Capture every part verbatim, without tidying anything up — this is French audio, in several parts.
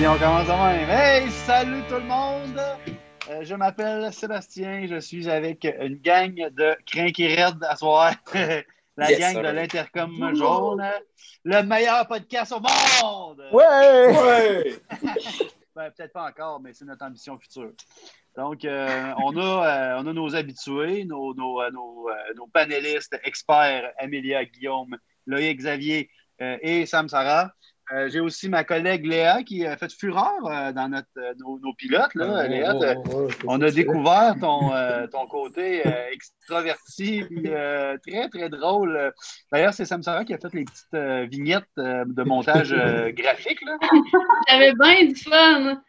Puis on commence de même. Hey, salut tout le monde! Euh, je m'appelle Sébastien, je suis avec une gang de crinqués raides à soir. La yes, gang ça, de l'Intercom Jaune. Le meilleur podcast au monde! Ouais! Ouais! Ben, peut-être pas encore, mais c'est notre ambition future. Donc, euh, on, a, euh, on a nos habitués, nos, nos, euh, nos, euh, nos panélistes experts, Amelia, Guillaume, Loïc, Xavier euh, et Sam Sarah. Euh, j'ai aussi ma collègue Léa qui a fait fureur euh, dans notre, euh, nos, nos pilotes. Là. Léa, oh, on a découvert ton, euh, ton côté euh, extraverti et euh, très, très drôle. D'ailleurs, c'est Sam Sarah qui a fait les petites euh, vignettes euh, de montage euh, graphique. Là. J'avais bien du fun.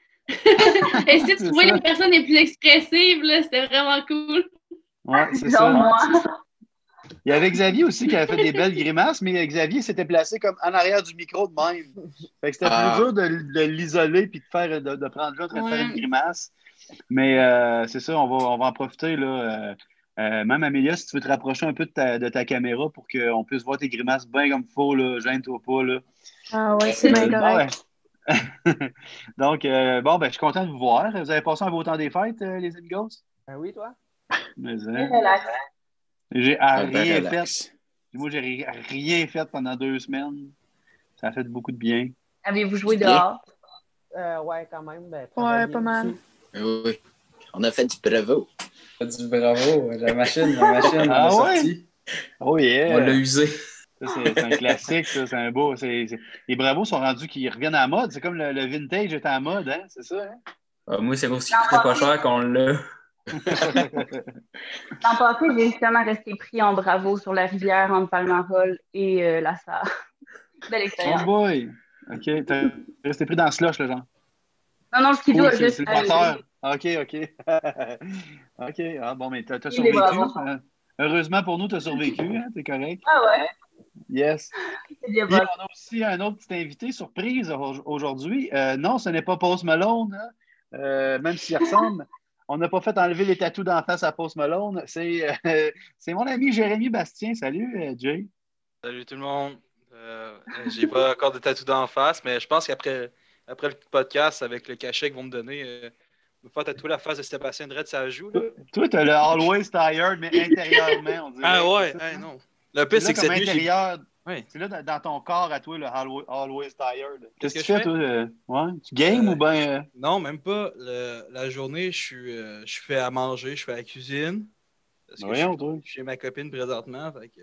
Essayer de trouver ça. Les personnes les plus expressives, là, c'était vraiment cool. Ouais, c'est ça. Moi. Il y avait Xavier aussi qui avait fait des belles grimaces, mais Xavier s'était placé comme en arrière du micro de même. Fait que c'était ah. plus dur de, de l'isoler puis de faire de, de prendre l'autre et ouais. de faire une grimace. Mais euh, c'est ça, on va, on va en profiter. Là. Euh, même Amélia, si tu veux te rapprocher un peu de ta, de ta caméra pour qu'on puisse voir tes grimaces bien comme il faut, là, gêne-toi pas. Là. Ah oui, c'est bien correct. Donc, euh, bon, ben, je suis content de vous voir. Vous avez passé un beau temps des fêtes, euh, les amigos? Ben oui, toi? Mais, euh, relax. J'ai ah, rien relax. fait. Moi, j'ai rien fait pendant deux semaines. Ça a fait beaucoup de bien. Avez-vous joué dehors? Euh, ouais, quand même. Ben, ouais, pas mal. Euh, oui, on a fait du bravo. On a fait du bravo. La machine, la machine, ah, on ouais? sorti. Oh yeah! On l'a usé. Ça, c'est, c'est un classique, ça, c'est un beau. C'est, c'est... Les bravos sont rendus qu'ils reviennent à la mode. C'est comme le, le vintage est à la mode, hein? C'est ça, hein? Euh, moi, c'est aussi coûte pas cher qu'on l'a. L'an passé, j'ai justement resté pris en bravo sur la rivière entre Palmarolle et euh, la Sarre. Belle expérience. Oh boy! OK, t'as resté pris dans le slush, le genre. Non, non, le ski doit juste. OK, OK. OK, ah bon, mais t'as, t'as survécu. Hein. Heureusement pour nous, t'as survécu, hein, t'es correct. Ah ouais? Yes. C'est bien. Puis, bon. On a aussi un autre petit invité, surprise, aujourd'hui. Euh, non, ce n'est pas Post Malone, hein. euh, même s'il ressemble. On n'a pas fait enlever les tatous d'en face à Post Malone. C'est, euh, c'est mon ami Jérémie Bastien. Salut, Jay. Salut tout le monde. Euh, j'ai pas encore de tatous d'en face, mais je pense qu'après après le podcast, avec le cachet qu'ils vont me donner, euh, je vais faire tatouer la face de Sébastien Dredd, ça joue. Là. Toi, t'as le Always Tired, mais intérieurement, on dirait. Ah ouais, hey, non. Le pire, c'est, c'est que c'est intérieur. Oui. C'est là dans ton corps à toi, le Always Tired. Qu'est-ce que tu fais, toi? Euh, ouais? Tu games euh, ou bien... Euh... Non, même pas. Le, la journée, je suis, euh, je fais à manger, je fais à la cuisine. Parce que Voyons, je, toi. Je suis chez ma copine présentement. Fait que,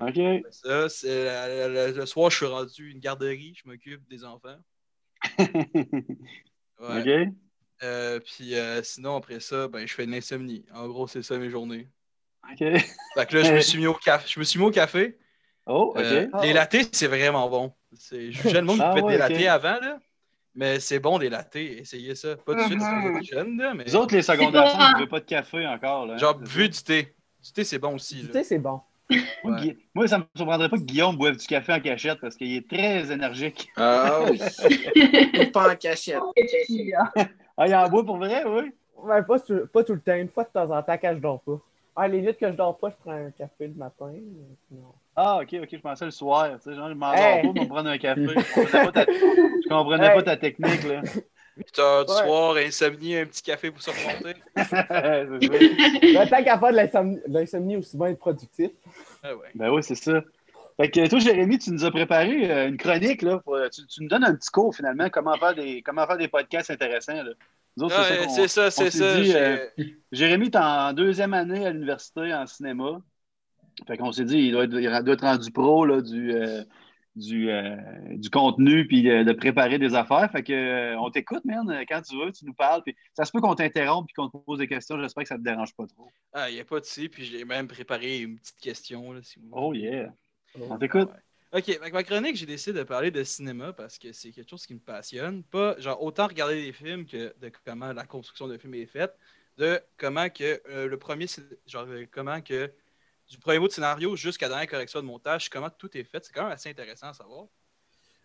OK. Ça, c'est la, la, le soir, je suis rendu une garderie. Je m'occupe des enfants. Ouais. OK. Euh, puis euh, sinon, après ça, ben, je fais de l'insomnie. En gros, c'est ça mes journées. OK. Fait que là, je me suis mis au café. Je me suis mis au café. Oh, OK. Euh, les latés, c'est vraiment bon. C'est... Je suis jeune, le monde qui ah, fait ouais, des okay. latés avant, là. Mais c'est bon, les latés. Essayez ça. Pas de suite, mm-hmm. c'est jeune, là. Mais... Les autres, les secondaires, ça, ils ne veulent pas de café encore, là. Genre, bu du thé. Du thé, c'est bon aussi. Du là. thé, c'est bon. Moi, ouais. Gu... Moi ça ne me surprendrait pas que Guillaume boive du café en cachette parce qu'il est très énergique. Ah oui. Pas en cachette. Ah, il en boit pour vrai, oui? Ben, pas, sur... pas tout le temps. Une fois de temps en temps, quand je dors pas. Ah, les nuits que je dors pas, je prends un café le matin. Non. Ah, OK, OK, je pensais le soir. Tu sais, genre, je m'en hey. dors pas, je prendre un café. Je comprenais pas ta, je comprenais hey. pas ta technique, là. huit heures du ouais. soir, insomnie, un petit café pour se remonter. Ben, tant qu'à faire de l'insomnie, de l'insomnie aussi bien être productif. Ah ouais. Ben oui, c'est ça. Fait que toi, Jérémie, tu nous as préparé euh, une chronique, là. Pour, tu, tu nous donnes un petit cours, finalement, comment faire des, comment faire des podcasts intéressants, là. Autres, ah, c'est ça, c'est ça. Dit, euh, Jérémie est en deuxième année à l'université en cinéma. Fait qu'on s'est dit, il doit être, il doit être rendu pro là, du, euh, du, euh, du contenu puis euh, de préparer des affaires. Fait qu'on euh, t'écoute, man, quand tu veux, tu nous parles. Puis ça se peut qu'on t'interrompe puis qu'on te pose des questions. J'espère que ça ne te dérange pas trop. Ah, il n'y a pas de souci. Puis j'ai même préparé une petite question. Là, si vous... Oh, yeah. Oh, on t'écoute. Ouais. OK, avec ma chronique, j'ai décidé de parler de cinéma parce que c'est quelque chose qui me passionne. Pas, genre, autant regarder des films que de comment la construction d'un film est faite, de comment que euh, le premier, genre, comment que du premier mot de scénario jusqu'à la dernière correction de montage, comment tout est fait. C'est quand même assez intéressant à savoir.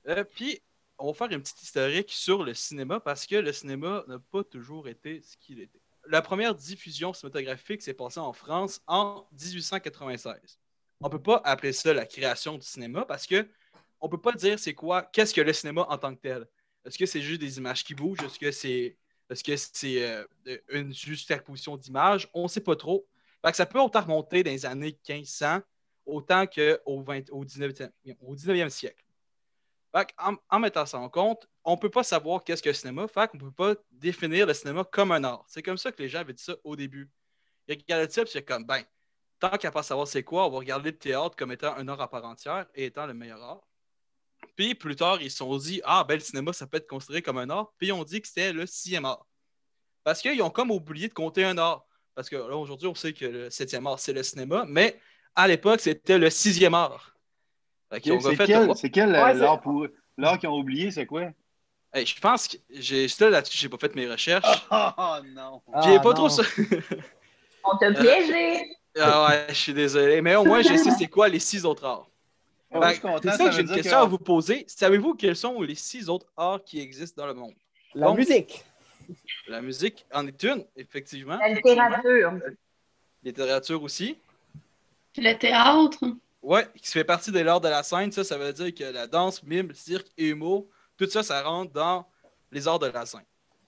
Euh, puis, on va faire une petite historique sur le cinéma parce que le cinéma n'a pas toujours été ce qu'il était. La première diffusion cinématographique s'est passée en France en dix-huit cent quatre-vingt-seize. On ne peut pas appeler ça la création du cinéma parce qu'on ne peut pas dire c'est quoi, qu'est-ce que le cinéma en tant que tel. Est-ce que c'est juste des images qui bougent? Est-ce que c'est, est-ce que c'est euh, une juxtaposition d'images? On ne sait pas trop. Fait que ça peut autant remonter dans les années mille cinq cents autant qu'au dix-neuvième siècle. Fait en, en mettant ça en compte, on ne peut pas savoir qu'est-ce que le cinéma. Fait qu'on ne peut pas définir le cinéma comme un art. C'est comme ça que les gens avaient dit ça au début. Il regarde le type, c'est comme, ben, tant qu'à pas savoir c'est quoi, on va regarder le théâtre comme étant un art à part entière et étant le meilleur art. Puis plus tard, ils se sont dit, ah, ben, le cinéma, ça peut être considéré comme un art. Puis on dit que c'était le sixième art. Parce qu'ils ont comme oublié de compter un art. Parce que là, aujourd'hui, on sait que le septième art, c'est le cinéma, mais à l'époque, c'était le sixième art. Fait qu'ils ont c'est, refait quel, c'est quel ouais, l'art, pour... l'art qu'ils ont oublié, c'est quoi? Hey, je pense que j'ai là, là-dessus, j'ai pas fait mes recherches. Oh, oh non! J'ai ah, pas non. trop ça. On t'a piégé! Ah ouais, je suis désolé, mais au moins, je sais c'est quoi les six autres arts. Oh, ben, je suis content, c'est ça, ça que j'ai une question que... à vous poser. Savez-vous quels sont les six autres arts qui existent dans le monde? La Donc, musique. La musique en est une, effectivement. La littérature. La littérature aussi. Puis le théâtre. Oui, qui fait partie des arts de la scène. Ça, ça veut dire que la danse, mime, cirque et humour, tout ça, ça rentre dans les arts de la scène.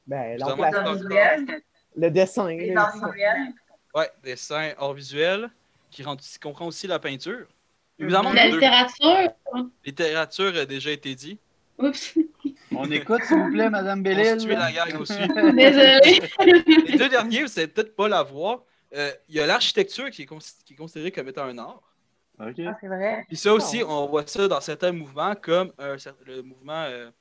Ben, le dessin. Les arts visuels. Oui, dessin, art visuel, qui comprend aussi la peinture. Évidemment, la littérature. Littérature a déjà été dit. Oups. On écoute, s'il vous plaît, Mme Bélil. On se tue la guerre aussi. Désolé. Les deux derniers, vous ne savez peut-être pas la voir. Il euh, y a l'architecture qui est, con- qui est considérée comme étant un art. Okay. Ah, c'est vrai. Puis ça aussi, on voit ça dans certains mouvements, comme euh, le mouvement euh,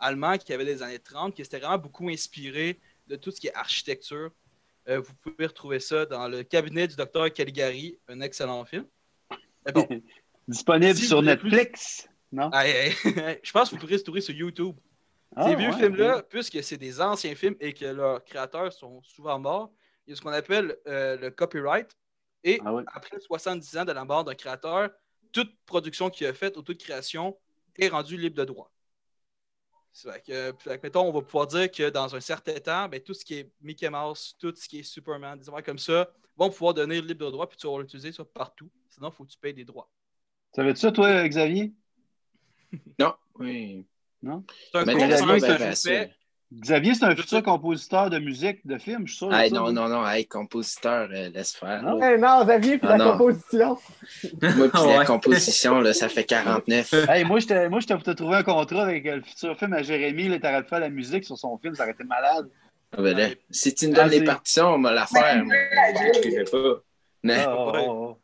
allemand qui avait les années trente, qui s'était vraiment beaucoup inspiré de tout ce qui est architecture. Euh, vous pouvez retrouver ça dans le cabinet du docteur Caligari, un excellent film. Mais bon, disponible si sur Netflix, plus... non? Ah, eh, eh, je pense que vous pourrez se trouver sur YouTube. Ah, Ces vieux ouais, films-là, ouais. puisque c'est des anciens films et que leurs créateurs sont souvent morts, il y a ce qu'on appelle euh, le copyright. Et ah, ouais. après soixante-dix ans de la mort d'un créateur, toute production qu'il a faite ou toute création est rendue libre de droit. C'est vrai que, mettons, on va pouvoir dire que dans un certain temps, ben, tout ce qui est Mickey Mouse, tout ce qui est Superman, des affaires comme ça, vont pouvoir donner libre de droit, puis tu vas l'utiliser ça partout. Sinon, il faut que tu payes des droits. Ça veut dire ça, toi, Xavier? Non. Oui. Non? C'est un concept que je fais. Xavier, c'est un futur sais. compositeur de musique, de film, je suis sûr. Hey, non, ça, non, non, non, hey, compositeur, euh, laisse faire. Non, hey, non Xavier, puis ah, la non. composition. Moi, puis ouais. la composition, là, ça fait quarante-neuf. Hey, moi, je t'ai, moi, je t'ai, t'ai trouvé un contrat avec euh, le futur film à Jérémie, là, t'arrêtes de faire la musique sur son film, ça aurait été malade. Ah, ben, là, si tu me donnes ah, les partitions, on va la faire. Moi, je l'écrivais pas. Mais... Oh, oh.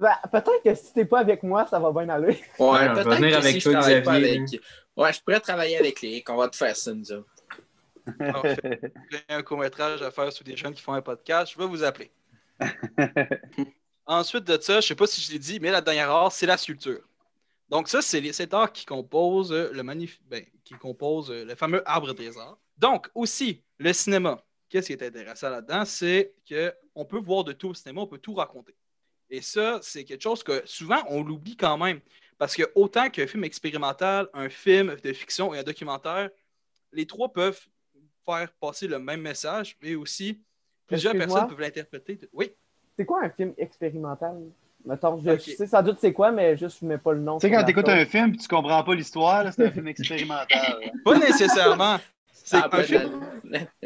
Ben, peut-être que si t'es pas avec moi, ça va bien aller. Ouais, ouais peut-être venir que avec si toi, je pas avec... Ouais, je pourrais travailler avec Léa, qu'on va te faire ça, nous autres. Alors, j'ai un court-métrage à faire sur des jeunes qui font un podcast, je vais vous appeler. Ensuite de ça, je ne sais pas si je l'ai dit, mais la dernière art, c'est la sculpture. Donc ça, c'est les sept arts qui composent le magnif... ben, qui composent le fameux arbre des arts. Donc aussi, le cinéma. Qu'est-ce qui est intéressant là-dedans? C'est qu'on peut voir de tout au cinéma, on peut tout raconter. Et ça, c'est quelque chose que souvent, on l'oublie quand même. Parce que autant qu'un film expérimental, un film de fiction et un documentaire, les trois peuvent faire passer le même message, mais aussi plusieurs Excuse-moi. personnes peuvent l'interpréter. De... Oui. C'est quoi un film expérimental? Mettons, je, okay. je sais sans doute c'est quoi, mais juste je ne mets pas le nom. Tu sais, quand tu écoutes un film et tu ne comprends pas l'histoire, là, c'est un film expérimental. Pas nécessairement. C'est ah, un film...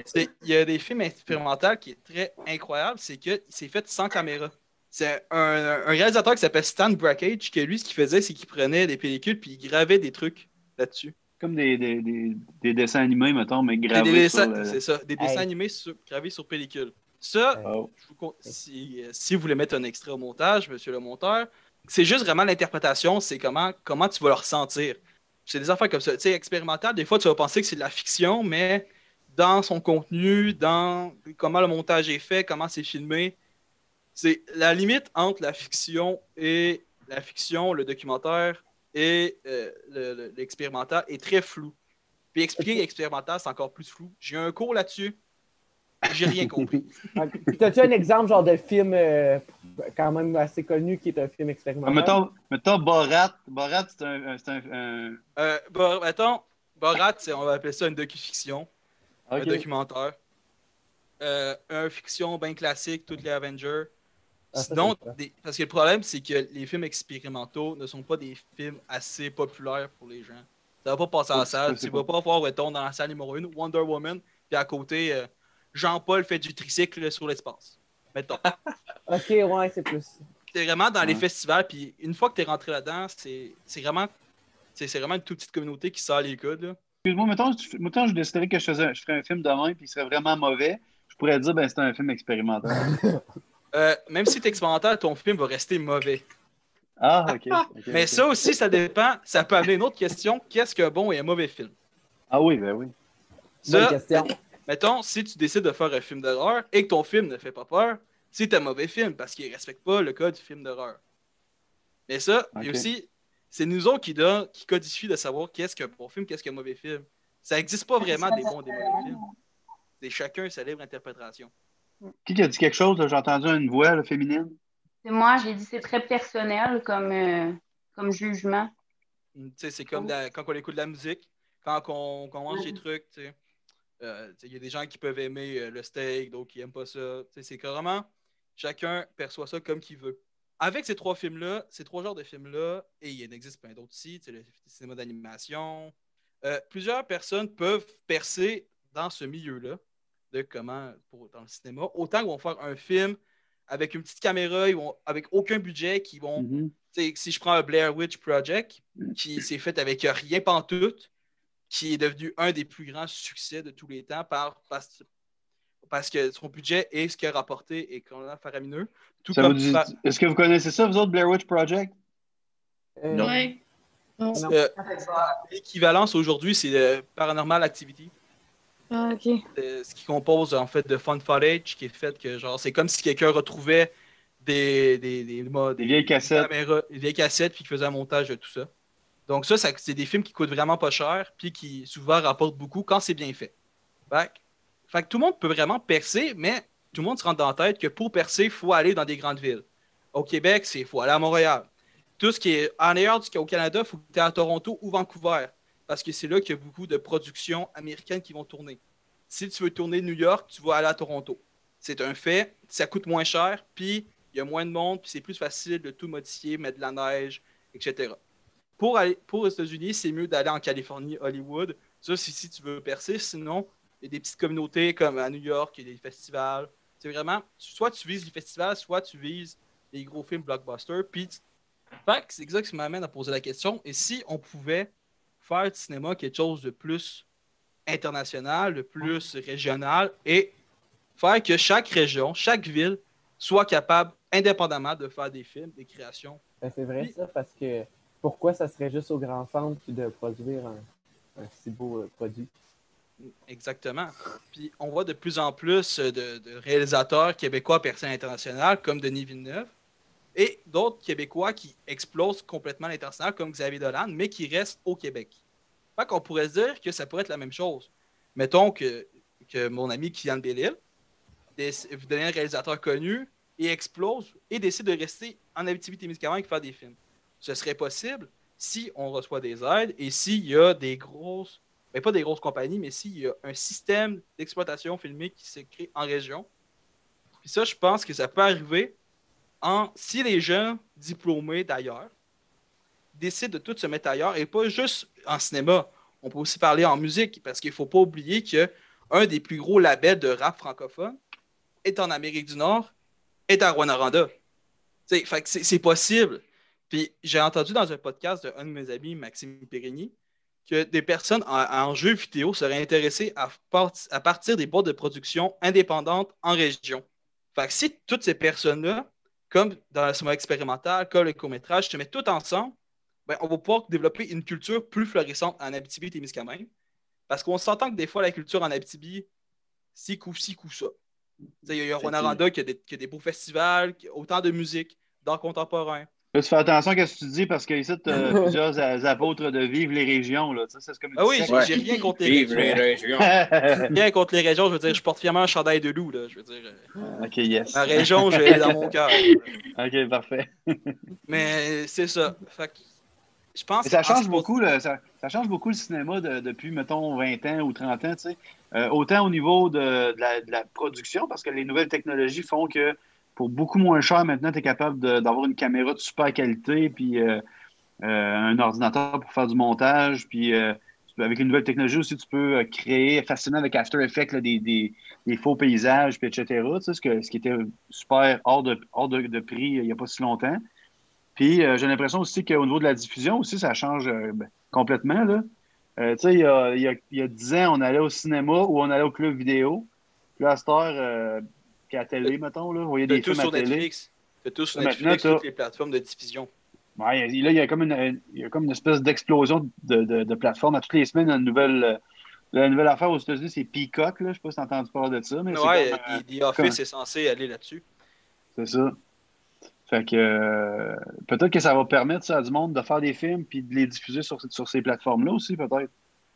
c'est... Il y a des films expérimentaux qui est très incroyable, c'est que c'est fait sans caméra. C'est un, un réalisateur qui s'appelle Stan Brakhage, que lui, ce qu'il faisait, c'est qu'il prenait des pellicules puis il gravait des trucs là-dessus. Comme des, des, des, des dessins animés, mettons, mais gravés des dessins, sur... Le... C'est ça, des hey. dessins animés sur, gravés sur pellicule. Ça, oh. je vous, si, si vous voulez mettre un extrait au montage, monsieur le monteur, c'est juste vraiment l'interprétation, c'est comment, comment tu vas le ressentir. C'est des affaires comme ça, tu sais, expérimentales. Des fois, tu vas penser que c'est de la fiction, mais dans son contenu, dans comment le montage est fait, comment c'est filmé, c'est la limite entre la fiction et la fiction, le documentaire, et euh, le, le, l'expérimental est très flou. Puis expliquer l'expérimental, c'est encore plus flou. J'ai un cours là-dessus, j'ai rien compris. Okay. T'as-tu un exemple genre de film euh, quand même assez connu qui est un film expérimental? Ah, mettons, mettons Borat. Borat, c'est un... un, c'est un, un... Euh, Bor- mettons, Borat, c'est, on va appeler ça une docu-fiction, okay. un documentaire. Euh, un fiction bien classique, toutes les Avengers. Sinon, des, parce que le problème, c'est que les films expérimentaux ne sont pas des films assez populaires pour les gens. Ça va pas passer en salle. Tu vas pas voir Weton dans la salle numéro un, Wonder Woman, puis à côté, euh, Jean-Paul fait du tricycle sur l'espace. Mettons. OK, ouais, c'est plus. C'est vraiment dans ouais. les festivals, puis une fois que tu es rentré là-dedans, c'est, c'est, vraiment, c'est, c'est vraiment une toute petite communauté qui sort les coudes. Là. Excuse-moi, mettons, mettons je déciderais que je, faisais, je ferais un film demain, puis il serait vraiment mauvais. Je pourrais dire, ben, c'est un film expérimental. euh, même si tu es expérimental, ton film va rester mauvais. Ah, OK. okay Mais okay. ça aussi, ça dépend. Ça peut amener une autre question. Qu'est-ce qu'un bon et un mauvais film? Ah oui, ben oui. Ça, bonne question. Mettons, si tu décides de faire un film d'horreur et que ton film ne fait pas peur, c'est un mauvais film parce qu'il ne respecte pas le code du film d'horreur. Mais ça, okay. et aussi, c'est nous autres qui, donnent, qui codifient de savoir qu'est-ce qu'un bon film, qu'est-ce qu'un mauvais film. Ça n'existe pas vraiment des bons et des mauvais films. C'est chacun sa libre interprétation. Qui a dit quelque chose? Là? J'ai entendu une voix là, féminine. C'est moi, j'ai dit c'est très personnel comme, euh, comme jugement. Tu sais, c'est comme la, quand on écoute de la musique, quand on, on mange des trucs, tu sais. Euh, il y a des gens qui peuvent aimer euh, le steak, d'autres qui n'aiment pas ça. T'sais, c'est carrément, chacun perçoit ça comme qu'il veut. Avec ces trois films-là, ces trois genres de films-là, et il en existe plein d'autres aussi, le cinéma d'animation, euh, plusieurs personnes peuvent percer dans ce milieu-là, de comment pour, dans le cinéma. Autant qu'ils vont faire un film avec une petite caméra, ils vont, avec aucun budget, qui vont. Mm-hmm. Si je prends un Blair Witch Project, qui s'est fait avec rien pantoute, qui est devenu un des plus grands succès de tous les temps par, parce, parce que son budget et ce qu'il a rapporté est complètement faramineux. Tout comme dit, fa... Est-ce que vous connaissez ça, vous autres, Blair Witch Project? Euh, non. Oui. Non. Euh, l'équivalence aujourd'hui, c'est le Paranormal Activity. Ah, OK. Euh, ce qui compose, en fait, de fun footage, qui est fait que, genre, c'est comme si quelqu'un retrouvait des... Des, des, des, des vieilles cassettes. Caméras, des vieilles cassettes, puis qu'il faisait un montage de tout ça. Donc ça, ça, c'est des films qui coûtent vraiment pas cher puis qui souvent rapportent beaucoup quand c'est bien fait. Fait que, fait que tout le monde peut vraiment percer, mais tout le monde se rend dans la tête que pour percer, il faut aller dans des grandes villes. Au Québec, c'est faut aller à Montréal. Tout ce qui est en dehors du Canada, il faut que tu es à Toronto ou Vancouver parce que c'est là qu'il y a beaucoup de productions américaines qui vont tourner. Si tu veux tourner New York, tu vas aller à Toronto. C'est un fait, ça coûte moins cher puis il y a moins de monde puis c'est plus facile de tout modifier, mettre de la neige, et cetera. Pour aller pour les États-Unis, c'est mieux d'aller en Californie, Hollywood. Ça, c'est si tu veux percer. Sinon, il y a des petites communautés comme à New York, il y a des festivals. C'est vraiment, soit tu vises les festivals, soit tu vises les gros films blockbusters. Puis, fait que c'est exact ce qui m'amène à poser la question. Et si on pouvait faire du cinéma quelque chose de plus international, de plus régional, et faire que chaque région, chaque ville, soit capable, indépendamment, de faire des films, des créations. Ben, c'est vrai, puis, ça, parce que... Pourquoi ça serait juste au grand centre de produire un, un si beau euh, produit? Exactement. Puis on voit de plus en plus de, de réalisateurs québécois percés à l'international, comme Denis Villeneuve, et d'autres Québécois qui explosent complètement à l'international, comme Xavier Dolan, mais qui restent au Québec. Fait qu'on pourrait se dire que ça pourrait être la même chose. Mettons que, que mon ami Kylian Bélil devient un réalisateur connu et explose et décide de rester en Abitibi-Témiscamingue et faire des films. Ce serait possible si on reçoit des aides et s'il y a des grosses, mais pas des grosses compagnies, mais s'il y a un système d'exploitation filmique qui se crée en région. Puis ça, je pense que ça peut arriver en si les gens diplômés d'ailleurs décident de tout se mettre ailleurs et pas juste en cinéma. On peut aussi parler en musique parce qu'il ne faut pas oublier qu'un des plus gros labels de rap francophone est en Amérique du Nord, est à Rouyn-Noranda. C'est, fait que c'est, c'est possible. Puis j'ai entendu dans un podcast d'un de, de mes amis, Maxime Périgny, que des personnes en, en jeu vidéo seraient intéressées à, part, à partir des boîtes de production indépendantes en région. Fait que si toutes ces personnes-là, comme dans le cinéma expérimental, comme le court-métrage, se mettent toutes ensemble, ben, on va pouvoir développer une culture plus florissante en Abitibi-Témiscamingue. Parce qu'on s'entend que des fois, la culture en Abitibi, c'est coup ci coup ça. Il y a Rouyn-Noranda qui a des, qui a des beaux festivals, autant de musique, d'art contemporain. Là, tu fais attention à ce que tu dis parce qu'ici, tu as plusieurs apôtres de vivre les régions. Là. Ça, c'est comme ah oui, j'ai, ouais. j'ai rien contre les Vive régions. Les régions. Rien contre les régions, je veux dire, je porte fièrement un chandail de loup. Là, je veux dire, OK, yes. Ma région, je l'ai dans mon cœur. OK, parfait. Mais c'est ça. Fait que, je pense ça, change beaucoup, le, ça, ça change beaucoup le cinéma de, depuis, mettons, vingt ans ou trente ans. Tu sais. Euh, autant au niveau de, de, la, de la production, parce que les nouvelles technologies font que pour beaucoup moins cher, maintenant, tu es capable de, d'avoir une caméra de super qualité puis euh, euh, un ordinateur pour faire du montage. Puis euh, avec les nouvelles technologies aussi, tu peux créer facilement avec After Effects là, des, des, des faux paysages, puis et cetera. Tu sais, ce, que, ce qui était super hors de, hors de, de prix il n'y a pas si longtemps. Puis euh, j'ai l'impression aussi qu'au niveau de la diffusion aussi, ça change euh, complètement, là. Euh, tu sais, il y a, y, a, y a dix ans, on allait au cinéma ou on allait au club vidéo. Puis là, à cette heure, euh, puis à la télé, mettons, là, on voyait des films à télé. Netflix. C'est tout sur Netflix, toutes les plateformes de diffusion. Ouais, là, il y a comme une, il y a comme une espèce d'explosion de, de, de plateformes. À toutes les semaines, il y a une nouvelle, une nouvelle affaire aux États-Unis, c'est Peacock. Là. Je ne sais pas si tu as entendu parler de ça. Mais ouais, The Office comme... est censé aller là-dessus. C'est ça. Fait que euh, peut-être que ça va permettre ça, à du monde de faire des films puis de les diffuser sur, sur ces plateformes-là aussi, peut-être.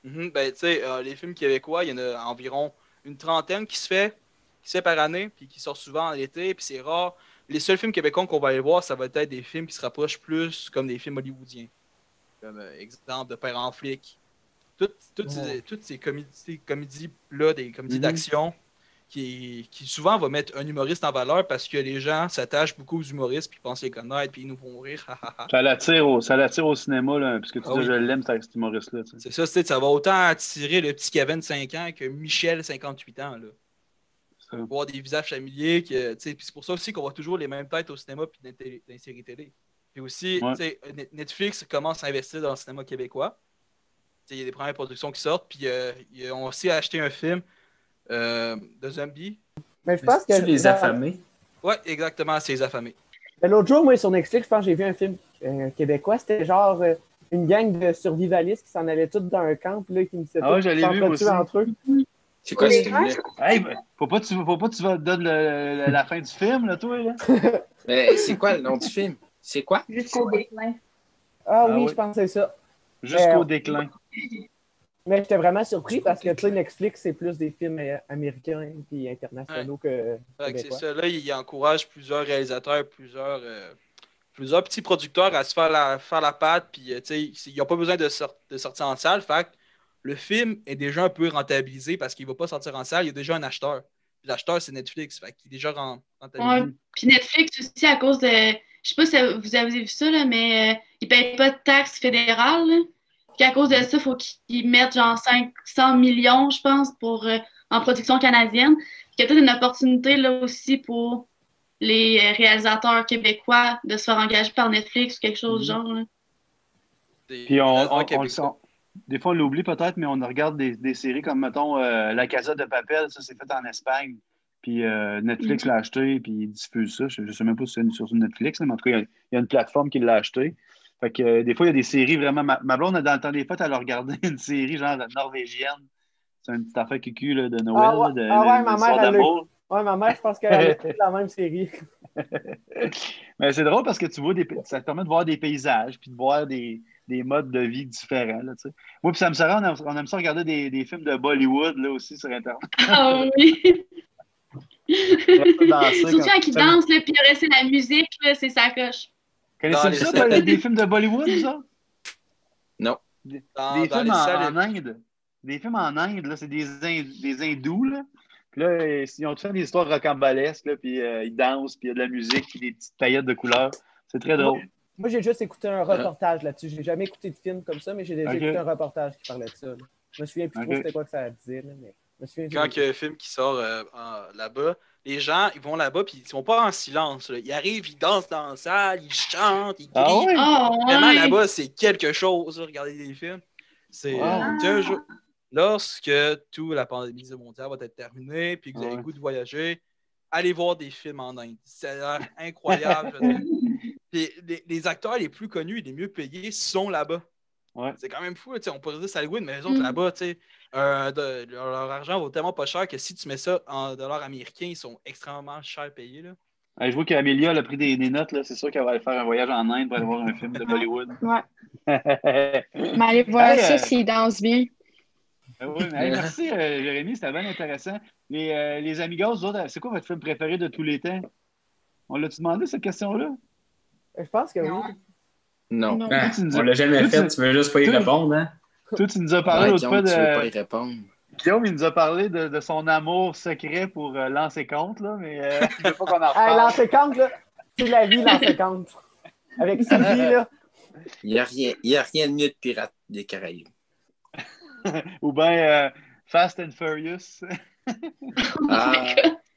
Mm-hmm, ben, tu sais, euh, les films québécois, il y en a environ une trentaine qui se fait, qui se fait par année puis qui sort souvent en été, puis c'est rare. Les seuls films québécois qu'on va aller voir, ça va être des films qui se rapprochent plus comme des films hollywoodiens. Comme euh, exemple de Père en flic. Toutes, toutes, oh. ces, toutes ces comédies-là, comédies des comédies mm-hmm. d'action qui, qui souvent va mettre un humoriste en valeur parce que les gens s'attachent beaucoup aux humoristes puis pensent les connaître puis ils nous font rire. Ça l'attire au, ça l'attire au cinéma, là, parce que tu ah, dis oui. Je l'aime, cet humoriste-là. T'sais. C'est ça, c'est, ça va autant attirer le petit Kevin de cinq ans que Michel cinquante-huit ans, là. Voir des visages familiers. Que, c'est pour ça aussi qu'on voit toujours les mêmes têtes au cinéma et dans les séries télé. Puis aussi, ouais. Netflix commence à investir dans le cinéma québécois. Il y a des premières productions qui sortent. Puis euh, ils ont aussi acheté un film euh, de zombies. Mais je pense que. C'est Les Affamés. Oui, exactement, c'est Les Affamés. Mais l'autre jour, moi, sur Netflix, je pense que j'ai vu un film euh, québécois. C'était genre euh, une gang de survivalistes qui s'en allaient tous dans un camp. Là, qui me ah ouais, j'allais vu aussi. Entre eux. C'est quoi ce film-là? Hey, ben, faut pas que tu, faut pas tu donnes le, le, la fin du film, là, toi, là. Mais c'est quoi le nom du film? C'est quoi? Jusqu'au déclin. Ah, ah oui, oui, je pensais ça. Jusqu'au euh, déclin. Mais j'étais vraiment surpris Jusqu'au parce que, tu sais, Netflix, c'est plus des films américains et internationaux ouais. que fait québécois. C'est ça, là, il encourage plusieurs réalisateurs, plusieurs, euh, plusieurs petits producteurs à se faire la, faire la patte, puis, tu sais, ils n'ont pas besoin de, sort, de sortir en salle, fait le film est déjà un peu rentabilisé parce qu'il ne va pas sortir en salle. Il y a déjà un acheteur. Puis l'acheteur, c'est Netflix. Fait qu'il est déjà rentabilisé. Ouais, puis Netflix aussi, à cause de... Je ne sais pas si vous avez vu ça, là, mais euh, ils ne payent pas de taxes fédérales. Là. Puis à cause de ça, il faut qu'ils mettent genre cinq cents millions, je pense, pour, euh, en production canadienne. Puis il y a peut-être une opportunité là aussi pour les réalisateurs québécois de se faire engager par Netflix ou quelque chose du mmh. genre. Là. Puis on, on, on le sent. Des fois, on l'oublie peut-être, mais on regarde des, des séries comme, mettons, euh, La Casa de Papel, ça, c'est fait en Espagne. Puis euh, Netflix l'a acheté, puis il diffuse ça. Je ne sais même pas si c'est sur Netflix, mais en tout cas, il y, y a une plateforme qui l'a acheté. Fait que euh, des fois, il y a des séries vraiment... Ma, ma blonde, dans le temps des fêtes, elle a regardé une série, genre, norvégienne. C'est une petite affaire cucu là, de Noël, ah ouais, de, ah ouais, de, de ma mère, elle d'amour. Le... Ouais, ma mère, je pense qu'elle a fait la même série. Mais c'est drôle parce que tu vois des... ça te permet de voir des paysages, puis de voir des... des modes de vie différents. Là, moi, puis Sam Sarah, on aime, on aime ça regarder des, des films de Bollywood là, aussi sur Internet. Ah oui! Surtout quand ils dansent, puis il reste la musique, là, c'est sa coche. Connaissez-vous ça, ça des, des films de Bollywood, ça? Non. Des, dans, des dans films en, salles... en Inde. Des films en Inde, là, c'est des, in, des hindous. Là. Puis là, ils ont tout fait des histoires rocambolesques, là, puis euh, ils dansent, puis il y a de la musique, puis des petites paillettes de couleurs. C'est très drôle. Ouais. Moi, j'ai juste écouté un reportage là-dessus. J'ai jamais écouté de film comme ça, mais j'ai déjà okay. écouté un reportage qui parlait de ça. Là. Je me souviens plus okay. trop c'était quoi que ça disait. Mais... Quand il y a un film qui sort euh, en, là-bas, les gens, ils vont là-bas puis ils sont pas en silence. Là. Ils arrivent, ils dansent dans la salle, ils chantent, ils crient. Ah oui? Oh, vraiment, oui. Là-bas, c'est quelque chose. Regardez les films. C'est wow. euh, un jour... Lorsque toute la pandémie mondiale va être terminée puis que vous avez ouais. le goût de voyager, allez voir des films en Inde. Ça a l'air incroyable. Les, les, les acteurs les plus connus et les mieux payés sont là-bas. Ouais. C'est quand même fou. On pourrait dire Salwood, mais les autres mm. là-bas, euh, de, leur, leur argent vaut tellement pas cher que si tu mets ça en dollars américains, ils sont extrêmement chers payés. Là. Ouais, je vois qu'Amelia a pris des, des notes. Là. C'est sûr qu'elle va aller faire un voyage en Inde pour aller voir un film de Bollywood. Ouais. Mais allez voir hey, ça euh... s'ils dansent bien. Euh, oui, mais allez, merci, euh, Jérémie. C'était bien intéressant. Les, euh, les amigos, vous autres, c'est quoi votre film préféré de tous les temps? On l'a-tu demandé, cette question-là? Je pense que non. oui. Non. non. Ah, on ne l'a jamais fait. Tu veux juste pas y répondre, hein? Toi, tu nous as parlé ouais, l'autre fois de... Tu veux pas y répondre. Guillaume, il nous a parlé de, de son amour secret pour euh, Lancer Compte, là, mais euh, je ne veux pas qu'on en reparle. Hey, Lancer Compte, là, c'est la vie, Lancer Compte. Avec Sophie, là. Il n'y a, a rien de mieux de Pirates des Caraïbes. Ou bien euh, Fast and Furious. ah,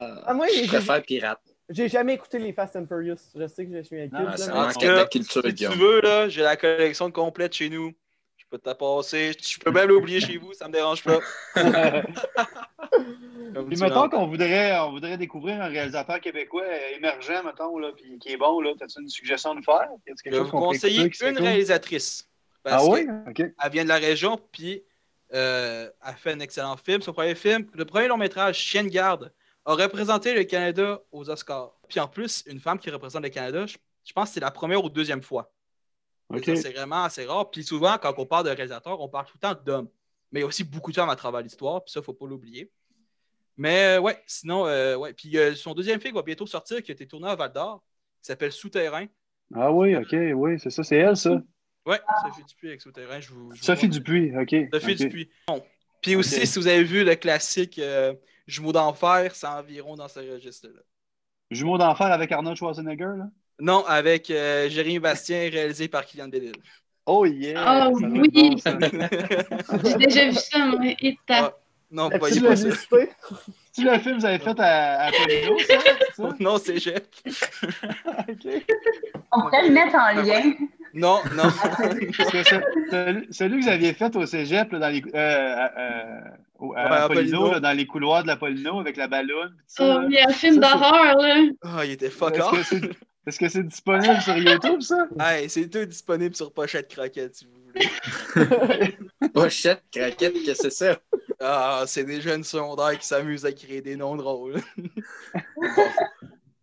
euh, ah, moi, je préfère Pirates. J'ai jamais écouté les Fast and Furious. Je sais que je suis un cul. Ah, ça manque de la culture, si tu veux, là, j'ai la collection complète chez nous. Je peux t'en passer. Je peux même l'oublier chez vous, ça me dérange pas. Puis mettons qu'on voudrait, on voudrait découvrir un réalisateur québécois émergent, mettons, là, puis qui est bon, là. T'as-tu une suggestion de faire? Je vais vous conseiller une réalisatrice. Parce ah oui? Okay. Elle vient de la région, puis euh, elle fait un excellent film. Son premier film, le premier long-métrage, Chien de garde, a représenté le Canada aux Oscars. Puis en plus, une femme qui représente le Canada, je, je pense que c'est la première ou deuxième fois. Okay. C'est vraiment assez rare. Puis souvent, quand on parle de réalisateurs, on parle tout le temps d'hommes. Mais il y a aussi beaucoup de femmes à travers l'histoire, puis ça, il ne faut pas l'oublier. Mais euh, ouais, sinon, euh, ouais. Puis euh, son deuxième film va bientôt sortir, qui a été tourné à Val-d'Or, qui s'appelle Souterrain. Ah oui, OK, oui, c'est ça, c'est elle, ça. Oui, Sophie Dupuis avec Souterrain. Je vous, je vous Sophie vois. Dupuis, OK. Sophie okay. Dupuis. Bon. Puis aussi, okay. si vous avez vu le classique euh, Jumeaux d'enfer, c'est environ dans ce registre-là. Jumeaux d'enfer avec Arnold Schwarzenegger, là? Non, avec euh, Jérémie Bastien, réalisé par Kylian Bélil. Oh yeah! Oh oui! Bon, j'ai déjà vu ça, mais état. Ah, non, pas y pas ça. Tu le film, vous avez fait à, à Péligo, ça, ça? Non, c'est Jette. Okay. On peut le mettre en lien. Non, non. Celui que vous aviez fait au cégep, là, dans les, euh, euh, euh, à Apollino, là, dans les couloirs de l'Apollino, avec la ballonne. Oh, il y a un film d'horreur, là. Ah, oh, il était fuck off. Est-ce que c'est disponible sur YouTube, ça? Hey, c'est tout disponible sur Pochette Croquette, si vous voulez. Pochette Croquette, qu'est-ce que c'est ça? Ah, c'est des jeunes secondaires qui s'amusent à créer des noms drôles.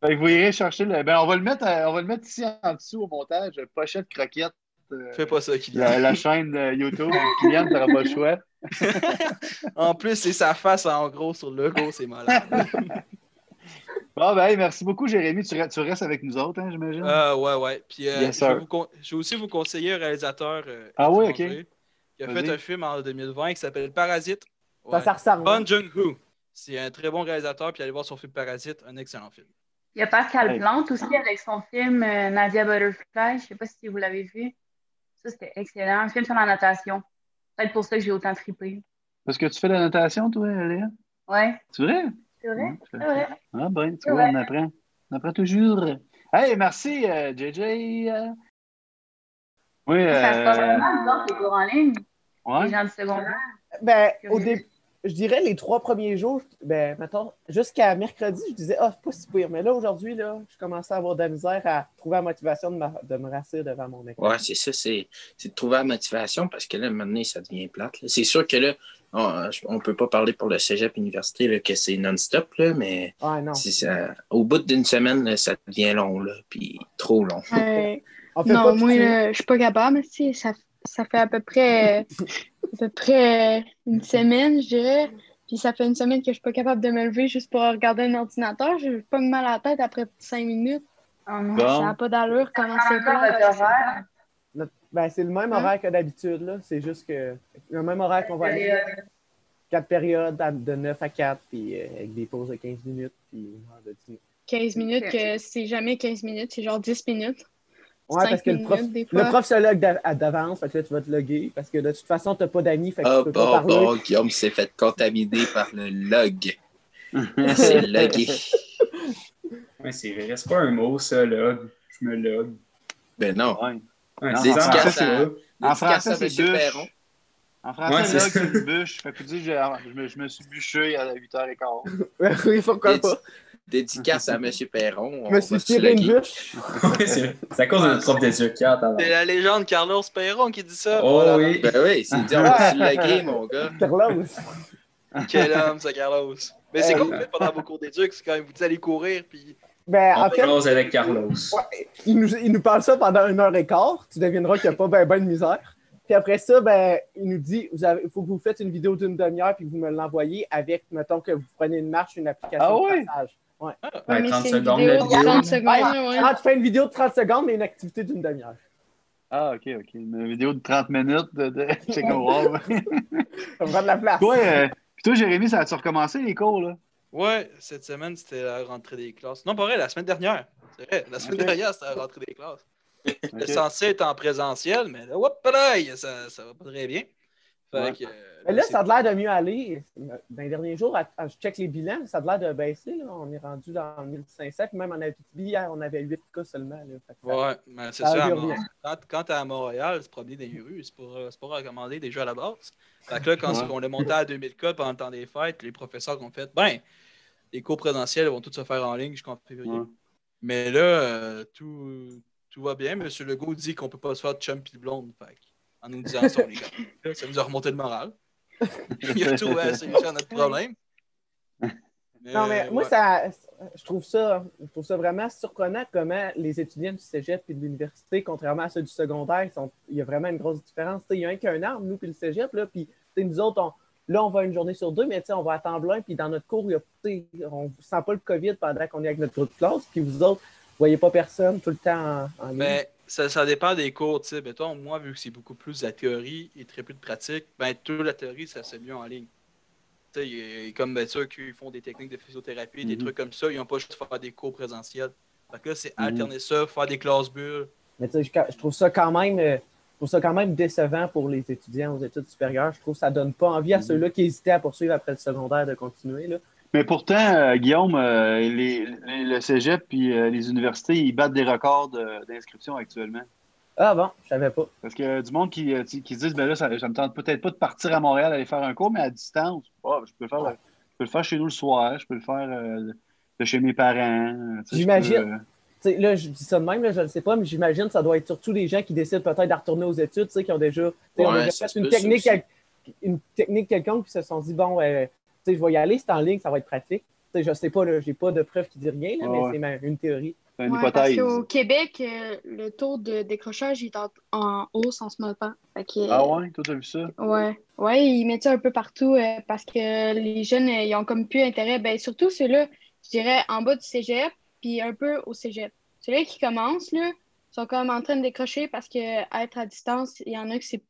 Fait que vous irez chercher le... Ben, on va le mettre, on va le mettre ici en dessous au montage. Pochette Croquette. Euh, Fais pas ça, Kylian. La, la chaîne de YouTube. Kylian, t'auras pas le choix. En plus, c'est sa face en gros sur le logo, c'est malade. Bon, ben, merci beaucoup, Jérémie. Tu, tu restes avec nous autres, hein, j'imagine? Ah, euh, ouais, ouais. Puis, euh, yes, je, vais vous con... je vais aussi vous conseiller un réalisateur euh, ah, oui, okay. qui a Vas-y. fait un film en deux mille vingt qui s'appelle Parasite. Ouais. Ça, ça Bon Joon-ho. C'est un très bon réalisateur, puis allez voir son film Parasite, un excellent film. Il y a Pascal Plante aussi avec son film euh, Nadia Butterfly. Je sais pas si vous l'avez vu. Ça, c'était excellent. Un film sur la natation. Peut-être pour ça que j'ai autant trippé. Parce que tu fais la natation, toi, Léa? Ouais. C'est vrai? C'est vrai? C'est vrai. Ah ben, tu vois, on apprend. On apprend toujours. Hey, merci, euh, J J. Oui, euh... Ça se passe vraiment, donc, les cours en ligne. Ouais. Les gens de secondaire. Ben, au début, je dirais les trois premiers jours, ben, mettons, jusqu'à mercredi, je disais, ah, oh, c'est pas si pire. Mais là, aujourd'hui, là, je commençais à avoir de la misère à trouver la motivation de, ma... de me rassurer devant mon écran. Ouais, c'est ça, c'est... c'est de trouver la motivation parce que là, maintenant, ça devient plate. Là. C'est sûr que là, on ne peut pas parler pour le cégep université là, que c'est non-stop, là, mais ouais, non. C'est ça... au bout d'une semaine, là, ça devient long, là, puis trop long. Euh... on fait non, pas moi, je ne suis pas capable, mais ça Ça fait à peu près à peu près une semaine, je dirais. Puis ça fait une semaine que je ne suis pas capable de me lever juste pour regarder un ordinateur. Je n'ai pas mal à la tête après cinq minutes. Oh non, bon. Ça n'a pas d'allure. Comment ça c'est quoi? Le ben, c'est le même hein? horaire que d'habitude. Là. C'est juste que le même horaire qu'on va aller. Quatre périodes de neuf à quatre, puis avec des pauses de quinze minutes, puis de dix minutes. quinze minutes, que c'est jamais quinze minutes, c'est genre dix minutes. Oui, parce que minutes, le, prof, le prof se log d'avance, fait que là, tu vas te loguer, parce que de toute façon, tu n'as pas d'amis, fait que oh, tu peux bon, pas parler. Bon, Guillaume s'est fait contaminer par le log. Il s'est logué. Oui, c'est vrai. C'est pas un mot, ça, log. Je me log. Ben non. Ouais. Ouais, non dédicace en français, c'est deux. En français, ouais, c'est une bûche. Fait que tu dis, je, je me suis bûché à huit heures quinze. Oui, pourquoi Dédi- pas? Dédicace à M. Perron. Je me suis tiré une bûche. Oui, c'est, c'est à cause de notre prof des yeux. C'est la légende Carlos Perron qui dit ça. Oh voilà. Oui. Ben oui, c'est dire, on l'a lagué, mon gars. Carlos. Quel homme, ça, Carlos. Mais c'est cool, pendant vos cours d'éduc, c'est quand même, vous allez courir, puis... Ben, on en fait, cause avec Carlos. Ouais, il, nous, il nous parle ça pendant une heure et quart. Tu devineras qu'il n'y a pas ben, ben de misère. Puis après ça, ben, il nous dit, il faut que vous faites une vidéo d'une demi-heure puis que vous me l'envoyez avec, mettons que vous prenez une marche, une application ah oui? de passage. Ouais. Ah, ouais, trente secondes. Vidéo, trente secondes ouais. Ah, tu fais une vidéo de trente secondes, mais une activité d'une demi-heure. Ah, OK, OK. Une vidéo de trente minutes de, de... c'est comme wow. Ça prend de la place. Toi, euh, puis toi, Jérémie, ça a-tu recommencé les cours, là? Ouais, cette semaine, c'était la rentrée des classes. Non, pas vrai, la semaine dernière. C'est vrai, la semaine okay. dernière, c'était la rentrée des classes. Okay. Censé être en présentiel, mais là, whoop, pareil, ça, ça va pas très bien. Fait ouais. que, là, mais là, ça a l'air de mieux aller. Dans les derniers jours, à, à, je check les bilans, ça a l'air de baisser. Là. On est rendu dans mille cinq cents, puis même en Abitibi, hier, on avait huit cas seulement. Là. Fait que, ouais, ça, mais c'est ça. ça à Mont... Quand, quand t'es à Montréal, se promener dans les rues, c'est pas, c'est pas recommandé déjà à la base. Fait que là, quand ouais. on est monté à deux mille cas pendant le temps des fêtes, les professeurs ont fait, ben, les cours présentiels vont tous se faire en ligne jusqu'en février. Ouais. Mais là, euh, tout. Tout va bien, M. Legault dit qu'on ne peut pas se faire de chum pis de blonde. Fait, en nous disant ça, les gars, ça nous a remonté le moral. Il a trouvé à solution à notre problème. Mais, non, mais ouais. moi, ça, je, trouve ça, je trouve ça vraiment surprenant comment les étudiants du cégep et de l'université, contrairement à ceux du secondaire, sont, il y a vraiment une grosse différence. T'sais, il y a un qu'un arbre, nous, puis le cégep, là, puis nous autres, on, là, on va une journée sur deux, mais on va à temps plein, puis dans notre cours, il y a, on ne sent pas le COVID pendant qu'on est avec notre groupe de classe, puis vous autres, vous voyez pas personne tout le temps en ligne? Ben, ça, ça dépend des cours. T'sais. Mettons, moi, vu que c'est beaucoup plus de la théorie et très peu de pratique, ben, toute la théorie, ça se fait mieux en ligne. T'sais, y, y, comme ben, ceux qui font des techniques de physiothérapie, mm-hmm. des trucs comme ça, ils n'ont pas juste à faire des cours présentiels. Fait que là, c'est mm-hmm. alterner ça, faire des classes bulles. Mais je, je trouve ça quand même je trouve ça quand même décevant pour les étudiants aux études supérieures. Je trouve que ça donne pas envie à mm-hmm. ceux-là qui hésitaient à poursuivre après le secondaire de continuer, là. Mais pourtant, euh, Guillaume, euh, les, les, le cégep et euh, les universités, ils battent des records de, d'inscription actuellement. Ah bon? Je savais pas. Parce que euh, du monde qui, qui se disent, ben là, ça, ça me tente peut-être pas de partir à Montréal aller faire un cours, mais à distance, oh, je, peux le faire, ouais. je peux le faire chez nous le soir, je peux le faire euh, de chez mes parents. J'imagine. Je peux, euh... Là, je dis ça de même, là, je ne sais pas, mais j'imagine que ça doit être surtout les gens qui décident peut-être de retourner aux études, qui ont déjà, ouais, on a déjà fait une technique, à, une technique quelconque qui se sont dit, bon... Euh, T'sais, je vais y aller, c'est en ligne, ça va être pratique. T'sais, je sais pas, je n'ai pas de preuve qui dit rien, là, mais ouais. c'est ma, une théorie. C'est une ouais, hypothèse. Parce qu'au Québec, euh, le taux de décrochage est en, en hausse en ce moment. Fait que, ah ouais? Toi, tu as vu ça? Ouais. Ouais, ils mettent ça un peu partout euh, parce que les jeunes, euh, ils ont comme plus intérêt. Ben, surtout ceux-là, je dirais, en bas du cégep, puis un peu au cégep. Ceux-là qui commencent, là, sont comme en train de décrocher parce qu'être à distance, il y en a que c'est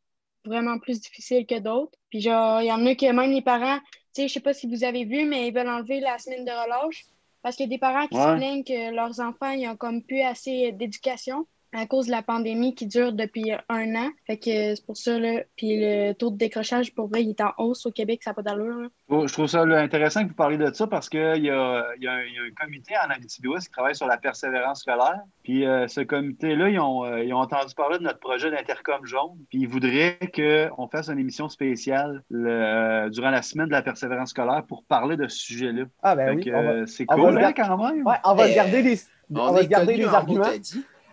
vraiment plus difficile que d'autres. Puis genre, il y en a que même les parents... Je ne sais pas si vous avez vu, mais ils veulent enlever la semaine de relâche parce qu'il y a des parents qui ouais. se plaignent que leurs enfants ils ont comme plus assez d'éducation à cause de la pandémie qui dure depuis un an. Fait que c'est pour ça. Là. Puis le taux de décrochage, pour vrai, il est en hausse au Québec, ça n'a pas d'allure. Là. Oh, je trouve ça là, intéressant que vous parliez de ça parce qu'il y, y, y a un comité en Abitibi-Ouest qui travaille sur la persévérance scolaire. Puis euh, ce comité-là, ils ont, euh, ils ont entendu parler de notre projet d'Intercom Jaune. Puis ils voudraient qu'on fasse une émission spéciale le, euh, durant la semaine de la persévérance scolaire pour parler de ce sujet-là. Ah ben fait oui. Que, on va, c'est on cool, va hein, quand même. Ouais, on va euh, garder les, on va garder les arguments.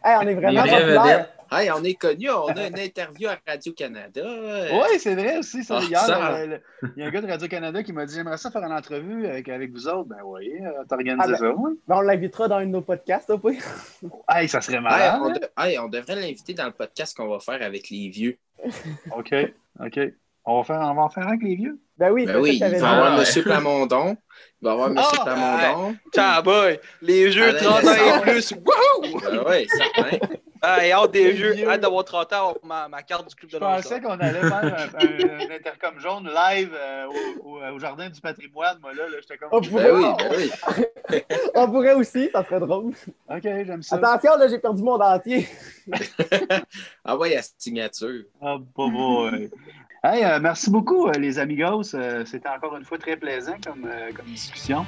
Hey, on est vraiment populaire. Hey, on est connu, on a une interview à Radio-Canada. Oui, c'est vrai aussi. Ça, oh, hier, ça. Le, le, il y a un gars de Radio-Canada qui m'a dit « J'aimerais ça faire une entrevue avec, avec vous autres. » Ben oui, t'organises ah, ben, ça. Oui. Ben, on l'invitera dans un de nos podcasts, au pire. Hey, ça serait malade. Hey, on, de, hey, on devrait l'inviter dans le podcast qu'on va faire avec les vieux. OK, OK. On va, faire, on va en faire avec les vieux? Ben oui, ben oui il va y avoir M. Plamondon. Il va y avoir M. Oh, Plamondon. Tiens, boy! Les jeux ah, trente ans et plus! Wouhou! Ben oui, certain. Ah, et hors des jeux, hâte d'avoir trente ans, ma, ma carte du club de l'enfant. Je pensais qu'on allait faire un, un, un intercom jaune live euh, au, au, au Jardin du patrimoine. Moi, là, là j'étais comme... On pourrait, ben oui, ben oui. On pourrait aussi, ça serait drôle. OK, j'aime ça. Attention, là, j'ai perdu mon dentier. Ah ouais, la signature. Ah, bah, boy. Hey, euh, merci beaucoup, euh, les amigos. Euh, c'était encore une fois très plaisant comme, euh, comme discussion.